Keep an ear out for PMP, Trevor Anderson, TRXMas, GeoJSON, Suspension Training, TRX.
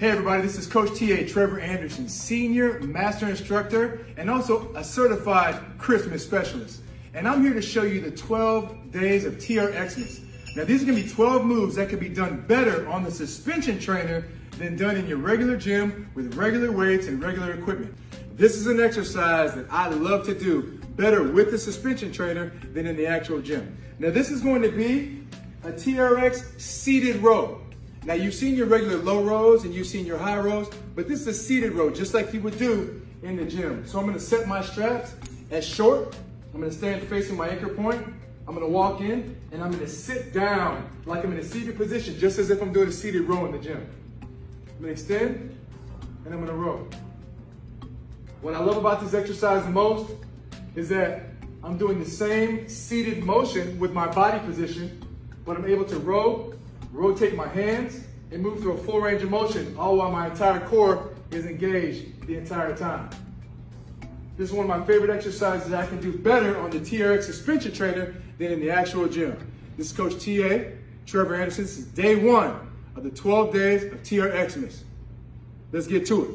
Hey everybody, this is Coach TA Trevor Anderson, Senior Master Instructor and also a Certified Christmas Specialist. And I'm here to show you the 12 days of TRXMas. Now these are going to be 12 moves that can be done better on the suspension trainer than done in your regular gym with regular weights and regular equipment. This is an exercise that I love to do better with the suspension trainer than in the actual gym. Now this is going to be a TRX seated row. Now you've seen your regular low rows and you've seen your high rows, but this is a seated row, just like you would do in the gym. So I'm gonna set my straps as short. I'm gonna stand facing my anchor point. I'm gonna walk in and I'm gonna sit down like I'm in a seated position, just as if I'm doing a seated row in the gym. I'm gonna extend and I'm gonna row. What I love about this exercise the most is that I'm doing the same seated motion with my body position, but I'm able to row, rotate my hands, and move through a full range of motion, all while my entire core is engaged the entire time. This is one of my favorite exercises that I can do better on the TRX suspension trainer than in the actual gym. This is Coach TA, Trevor Anderson. This is day 1 of the 12 days of TRXMas. Let's get to it.